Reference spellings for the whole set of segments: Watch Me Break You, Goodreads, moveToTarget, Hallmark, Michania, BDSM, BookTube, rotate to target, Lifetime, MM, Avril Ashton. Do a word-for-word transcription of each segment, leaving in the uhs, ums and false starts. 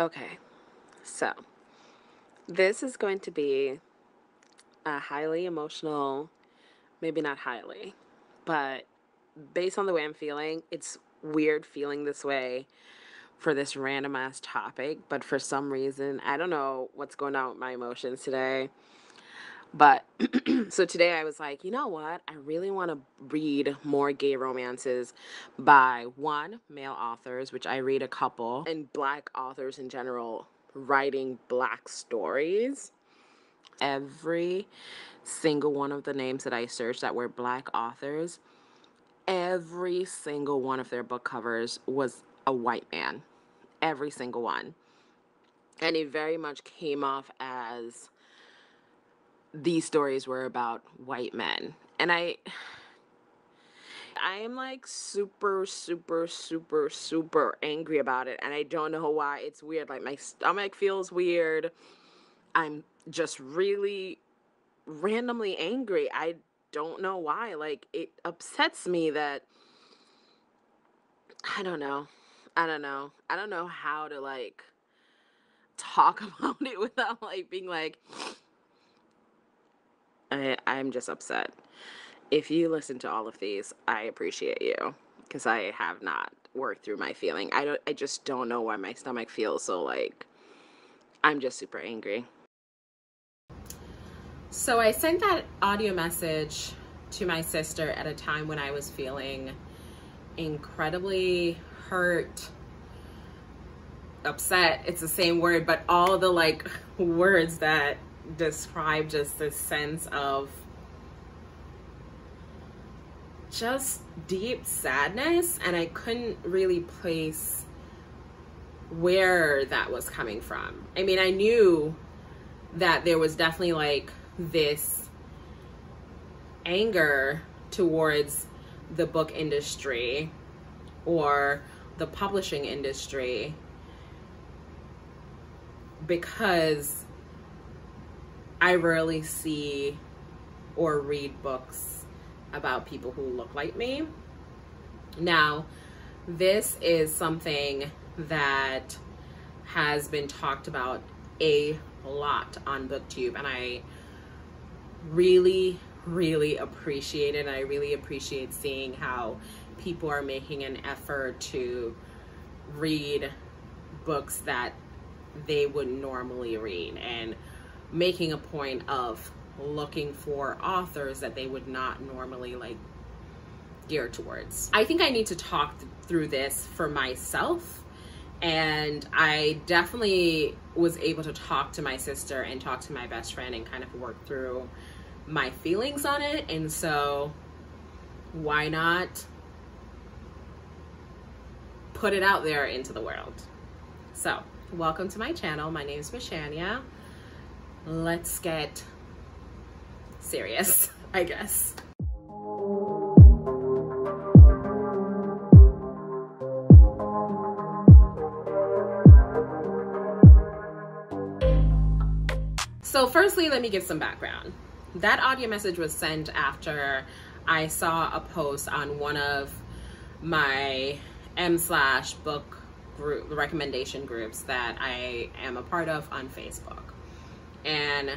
Okay, so this is going to be a highly emotional, maybe not highly, but based on the way I'm feeling, it's weird feeling this way for this random ass topic, but for some reason, I don't know what's going on with my emotions today. But so today I was like, you know what? I really want to read more gay romances by one, male authors, which I read a couple, and black authors in general writing black stories. Every single one of the names that I searched that were black authors, every single one of their book covers was a white man. Every single one. And it very much came off as these stories were about white men. And I I am like super, super, super, super angry about it. And I don't know why. It's weird. Like my stomach feels weird. I'm just really randomly angry. I don't know why. Like it upsets me that I don't know. I don't know. I don't know how to like talk about it without like being like I, I'm just upset. If you listen to all of these, I appreciate you because I have not worked through my feeling. I don't. I just don't know why my stomach feels so like. I'm just super angry. So I sent that audio message to my sister at a time when I was feeling incredibly hurt, upset. It's the same word, but all the like words that describe just this sense of just deep sadness, and I couldn't really place where that was coming from. I mean, I knew that there was definitely like this anger towards the book industry or the publishing industry because I rarely see or read books about people who look like me. Now, this is something that has been talked about a lot on BookTube, and I really, really appreciate it. I really appreciate seeing how people are making an effort to read books that they would normally read, and making a point of looking for authors that they would not normally like gear towards. I think I need to talk th- through this for myself, and I definitely was able to talk to my sister and talk to my best friend and kind of work through my feelings on it. And so why not put it out there into the world? So welcome to my channel. My name is Michania. Let's get serious, I guess. So firstly, let me give some background. That audio message was sent after I saw a post on one of my M slash book group recommendation groups that I am a part of on Facebook. And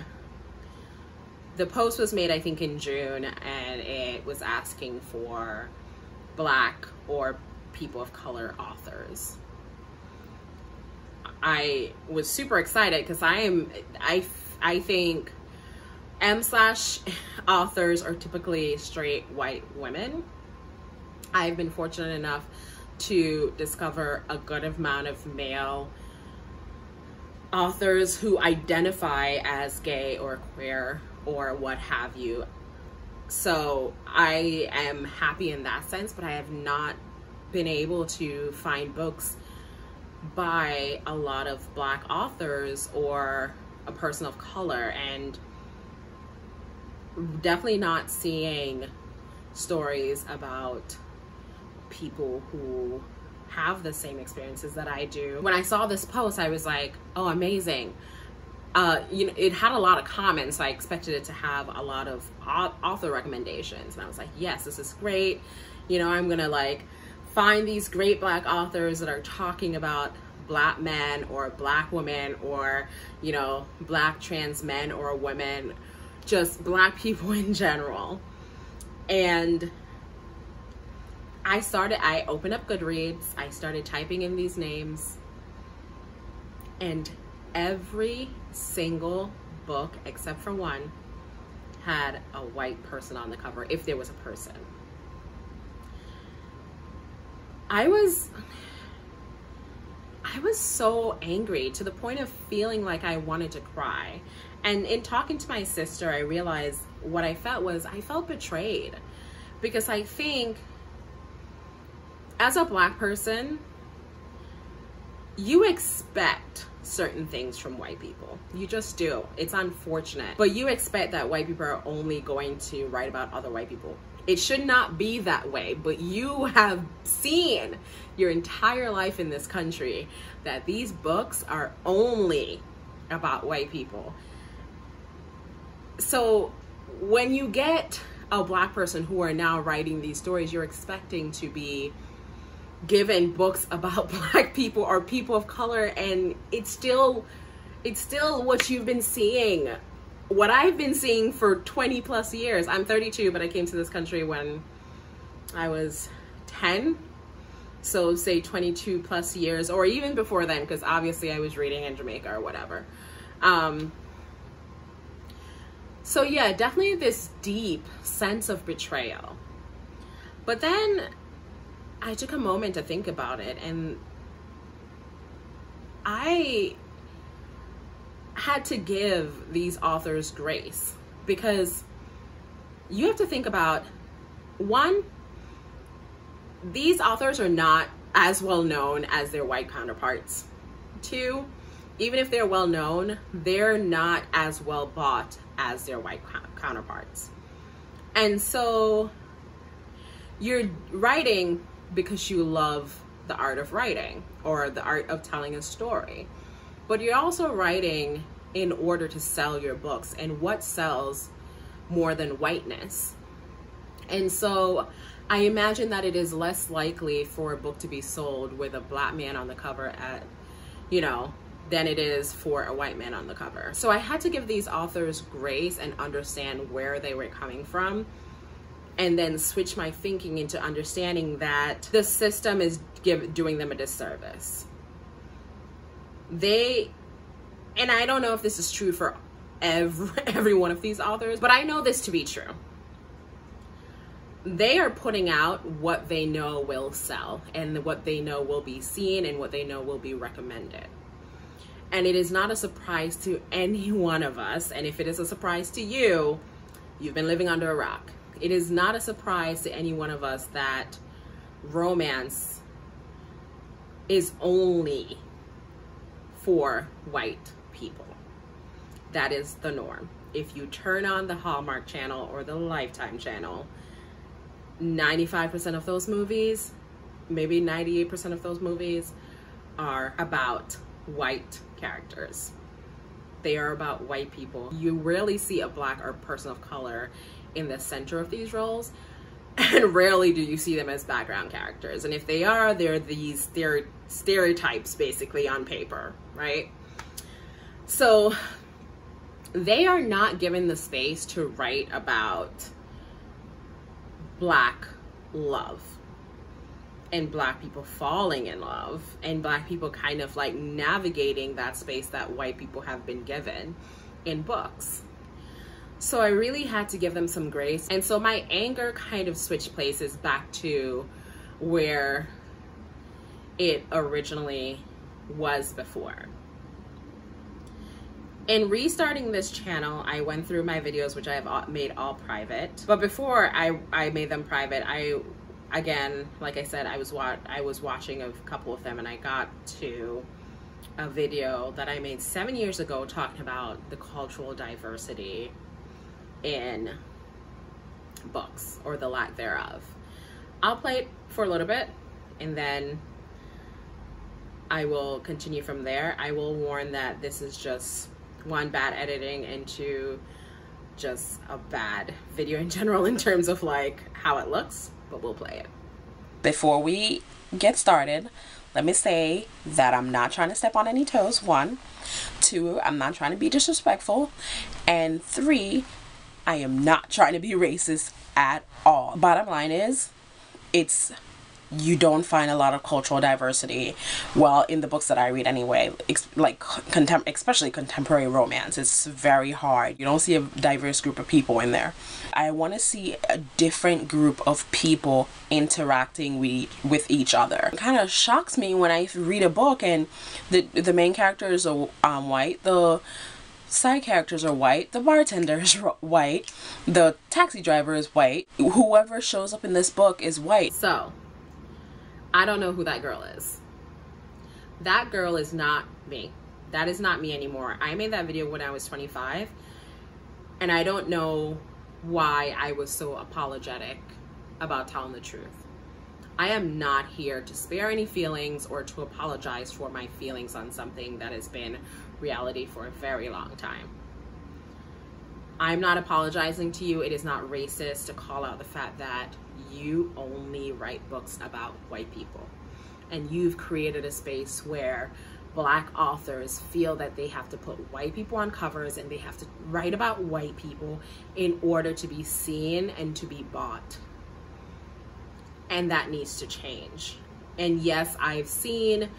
the post was made, I think, in June, and it was asking for black or people of color authors. I was super excited because I am, I, I think M slash authors are typically straight white women. I've been fortunate enough to discover a good amount of male authors who identify as gay or queer or what have you. So I am happy in that sense, but I have not been able to find books by a lot of black authors or a person of color, and definitely not seeing stories about people who have the same experiences that I do. When I saw this post, I was like, oh, amazing. Uh, you know, it had a lot of comments, so I expected it to have a lot of author recommendations. And I was like, yes, this is great. You know, I'm gonna like find these great black authors that are talking about black man or a black woman or, you know, black trans men or women, just black people in general. And I started, I opened up Goodreads, I started typing in these names, and every single book except for one had a white person on the cover, if there was a person. I was, I was so angry to the point of feeling like I wanted to cry. And in talking to my sister, I realized what I felt was I felt betrayed, because I think as a black person, you expect certain things from white people. You just do. It's unfortunate, but you expect that white people are only going to write about other white people. It should not be that way, but you have seen your entire life in this country that these books are only about white people. So when you get a black person who are now writing these stories, you're expecting to be given books about black people or people of color, and it's still it's still what you've been seeing, what I've been seeing for twenty plus years. I'm thirty-two, but I came to this country when I was ten, so say twenty-two plus years, or even before then, because obviously I was reading in Jamaica or whatever. Um, so yeah, definitely this deep sense of betrayal. But then I took a moment to think about it, and I had to give these authors grace, because you have to think about, one, these authors are not as well known as their white counterparts. Two, even if they're well known, they're not as well bought as their white counterparts. And so you're writing because you love the art of writing or the art of telling a story, but you're also writing in order to sell your books, and what sells more than whiteness. And so I imagine that it is less likely for a book to be sold with a black man on the cover at, you know, than it is for a white man on the cover. So I had to give these authors grace and understand where they were coming from, and then switch my thinking into understanding that the system is give, doing them a disservice. They, and I don't know if this is true for every, every one of these authors, but I know this to be true. They are putting out what they know will sell, and what they know will be seen, and what they know will be recommended. And it is not a surprise to any one of us, and if it is a surprise to you, you've been living under a rock. It is not a surprise to any one of us that romance is only for white people. That is the norm. If you turn on the Hallmark channel or the Lifetime channel, ninety-five percent of those movies, maybe ninety-eight percent of those movies, are about white characters. They are about white people. You rarely see a black or person of color in the center of these roles, and rarely do you see them as background characters. And if they are, they're these stereotypes basically on paper, right? So they are not given the space to write about black love and black people falling in love and black people kind of like navigating that space that white people have been given in books. So I really had to give them some grace. And so my anger kind of switched places back to where it originally was before. In restarting this channel, I went through my videos, which I have made all private. But before I, I made them private, I, again, like I said, I was, wa I was watching a couple of them, and I got to a video that I made seven years ago talking about the cultural diversity in books, or the lack thereof. I'll play it for a little bit, and then I will continue from there. I will warn that this is just one, bad editing, and two, just a bad video in general in terms of like how it looks, but we'll play it. Before we get started, Let me say that I'm not trying to step on any toes, one. Two, I'm not trying to be disrespectful. And three, I am not trying to be racist at all. Bottom line is, it's you don't find a lot of cultural diversity, well, in the books that I read anyway, like contem- especially contemporary romance. It's very hard. You don't see a diverse group of people in there. I want to see a different group of people interacting with, with each other. It kind of shocks me when I read a book and the, the main characters are um, white, the side characters are white, the bartender is white, the taxi driver is white, whoever shows up in this book is white. So, I don't know who that girl is. That girl is not me. That is not me anymore. I made that video when I was twenty-five, and I don't know why I was so apologetic about telling the truth. I am not here to spare any feelings or to apologize for my feelings on something that has been reality for a very long time. I'm not apologizing to you. It is not racist to call out the fact that you only write books about white people, and you've created a space where black authors feel that they have to put white people on covers and they have to write about white people in order to be seen and to be bought. And that needs to change. And yes, I've seen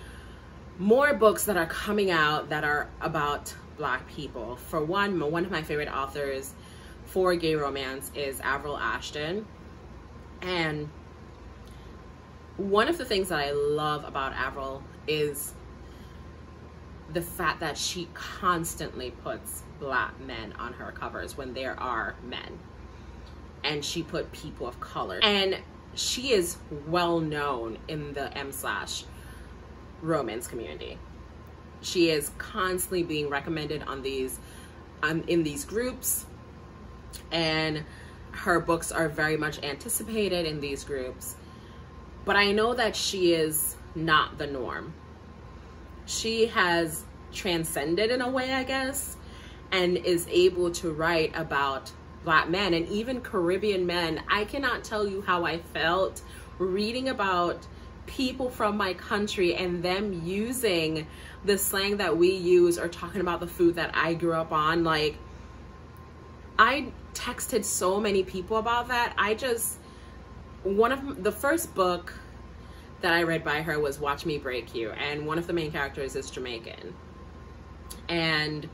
more books that are coming out that are about black people. For one, one of my favorite authors for gay romance is Avril Ashton. And one of the things that I love about Avril is the fact that she constantly puts black men on her covers when there are men. And she put people of color. And she is well known in the M slash romance community. She is constantly being recommended on these, um, in these groups, and her books are very much anticipated in these groups. But I know that she is not the norm. She has transcended in a way, I guess, and is able to write about black men and even Caribbean men. I cannot tell you how I felt reading about people from my country and them using the slang that we use or talking about the food that I grew up on. Like, I texted so many people about that. I just, one of the first book that I read by her was Watch Me Break You, and one of the main characters is Jamaican. And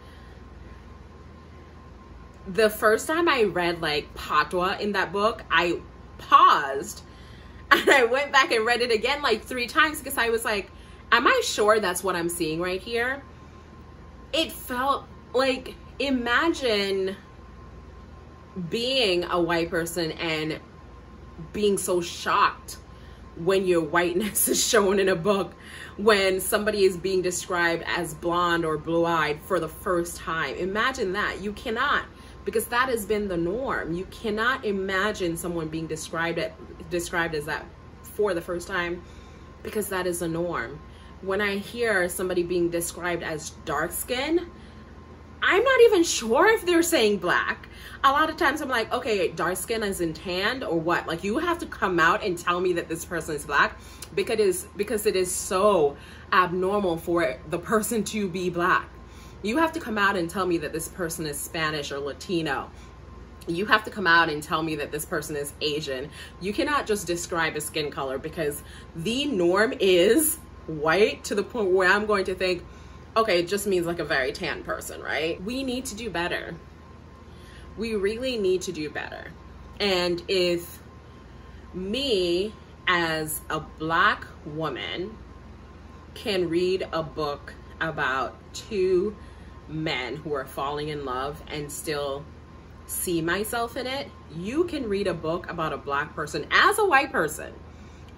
the first time I read like patois in that book, I paused and I went back and read it again like three times because I was like, am I sure that's what I'm seeing right here? It felt like, imagine being a white person and being so shocked when your whiteness is shown in a book, when somebody is being described as blonde or blue-eyed for the first time. Imagine that. You cannot, because that has been the norm. You cannot imagine someone being described at, described as that for the first time, because that is the norm. When I hear somebody being described as dark skin, I'm not even sure if they're saying black. A lot of times I'm like, okay, dark skin as in tanned or what? Like, you have to come out and tell me that this person is black, because it is, because it is so abnormal for the person to be black. You have to come out and tell me that this person is Spanish or Latino. You have to come out and tell me that this person is Asian. You cannot just describe a skin color, because the norm is white, to the point where I'm going to think, okay, it just means like a very tan person, right? We need to do better. We really need to do better. And if me as a black woman can read a book about two men who are falling in love and still see myself in it, you can read a book about a black person as a white person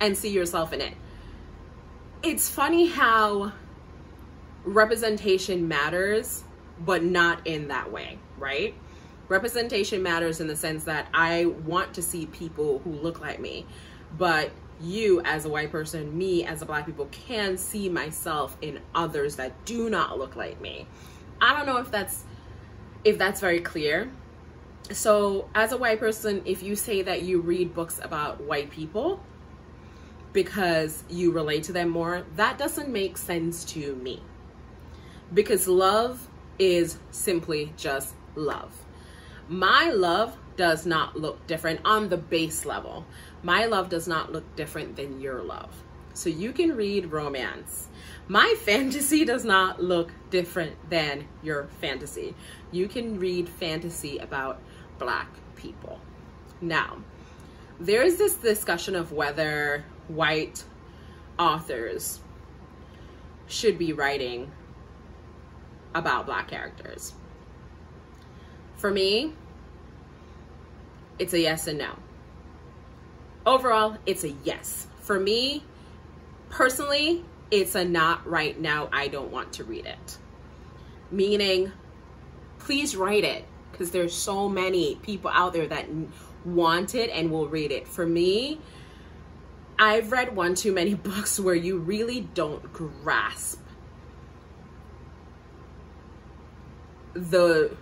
and see yourself in it. It's funny how representation matters, but not in that way, right? Representation matters in the sense that I want to see people who look like me, but you as a white person, me as a black people, can see myself in others that do not look like me. I don't know if that's if that's very clear. So as a white person, if you say that you read books about white people, because you relate to them more, that doesn't make sense to me. Because love is simply just love. My love does not look different on the base level. My love does not look different than your love. So you can read romance. My fantasy does not look different than your fantasy. You can read fantasy about Black people. Now, there is this discussion of whether white authors should be writing about Black characters. For me, it's a yes and no. Overall, it's a yes. For me, personally, it's a not right now. I don't want to read it. Meaning, please write it, because there's so many people out there that want it and will read it. For me, I've read one too many books where you really don't grasp the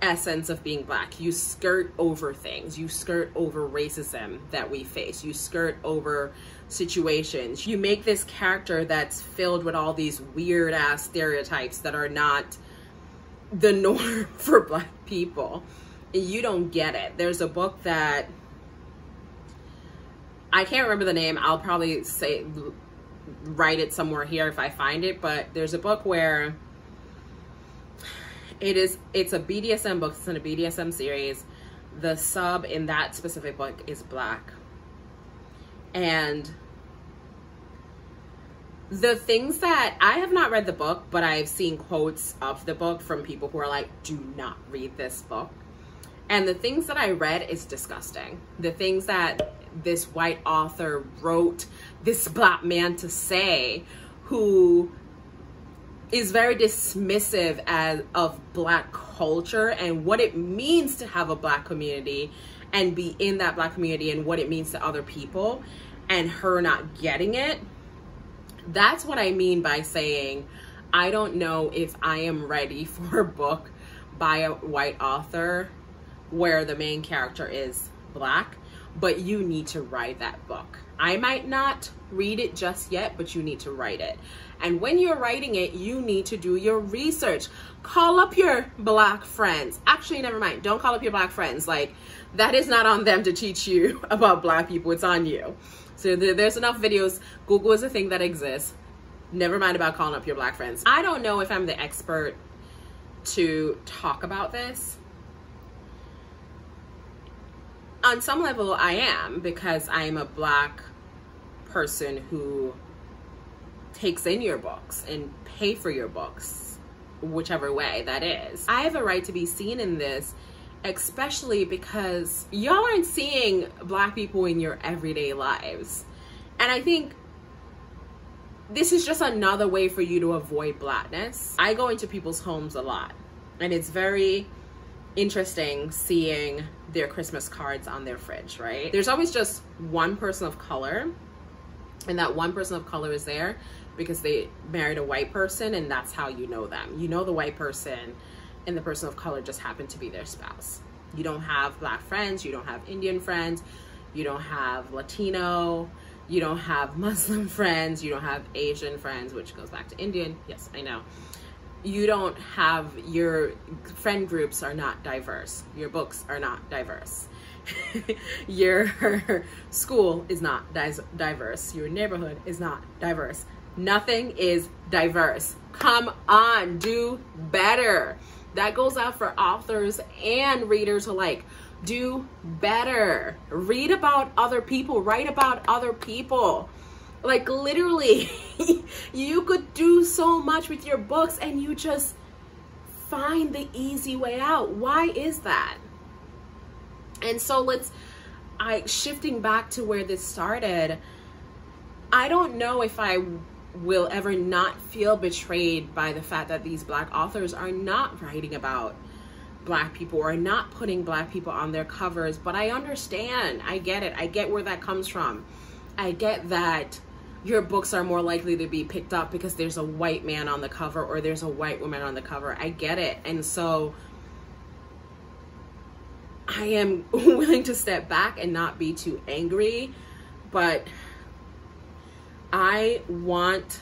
essence of being Black. You skirt over things. You skirt over racism that we face. You skirt over situations. You make this character that's filled with all these weird ass stereotypes that are not the norm for Black people. You don't get it. There's a book that I can't remember the name. I'll probably say write it somewhere here if I find it, but there's a book where It is, it's a B D S M book, it's in a B D S M series. The sub in that specific book is Black. And the things that, I have not read the book, but I've seen quotes of the book from people who are like, do not read this book. And the things that I read is disgusting. The things that this white author wrote this Black man to say, who is very dismissive as of Black culture and what it means to have a Black community and be in that Black community and what it means to other people, and her not getting it. That's what I mean by saying, I don't know if I am ready for a book by a white author where the main character is Black, but you need to write that book. I might not read it just yet, but you need to write it. And when you're writing it, you need to do your research. Call up your Black friends. Actually, never mind. Don't call up your Black friends. Like, that is not on them to teach you about Black people. It's on you. So th there's enough videos. Google is a thing that exists. Never mind about calling up your Black friends. I don't know if I'm the expert to talk about this. On some level, I am, because I am a Black person who takes in your books and pay for your books, whichever way that is. I have a right to be seen in this, especially because y'all aren't seeing Black people in your everyday lives. And I think this is just another way for you to avoid Blackness. I go into people's homes a lot, and it's very interesting seeing their Christmas cards on their fridge, right? There's always just one person of color, and that one person of color is there because they married a white person, and that's how you know them. You know the white person, and the person of color just happened to be their spouse. You don't have Black friends, you don't have Indian friends, you don't have Latino, you don't have Muslim friends, you don't have Asian friends, which goes back to Indian. Yes, I know. You don't have, your friend groups are not diverse. Your books are not diverse. Your school is not diverse. Your neighborhood is not diverse. Nothing is diverse. Come on, do better. That goes out for authors and readers alike. Do better. Read about other people. Write about other people. Like, literally, you could do so much with your books, and you just find the easy way out. Why is that? And so let's, I shifting back to where this started, I don't know if I will ever not feel betrayed by the fact that these Black authors are not writing about Black people or not putting Black people on their covers, but I understand. I get it. I get where that comes from. I get that your books are more likely to be picked up because there's a white man on the cover or there's a white woman on the cover. I get it. And so I am willing to step back and not be too angry, but I want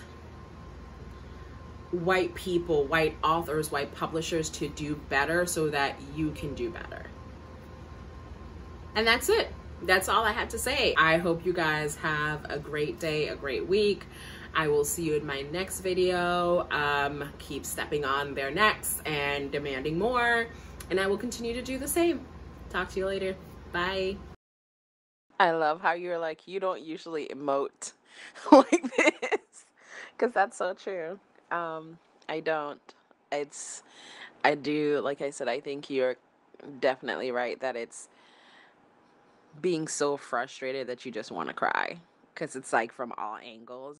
white people, white authors, white publishers to do better so that you can do better. And that's it. That's all I had to say. I hope you guys have a great day, a great week. I will see you in my next video. Um, keep stepping on their necks and demanding more, and I will continue to do the same. Talk to you later. Bye. I love how you're like, you don't usually emote like this, because that's so true. Um, I don't. It's, I do, like I said, I think you're definitely right that it's being so frustrated that you just want to cry, because it's like from all angles.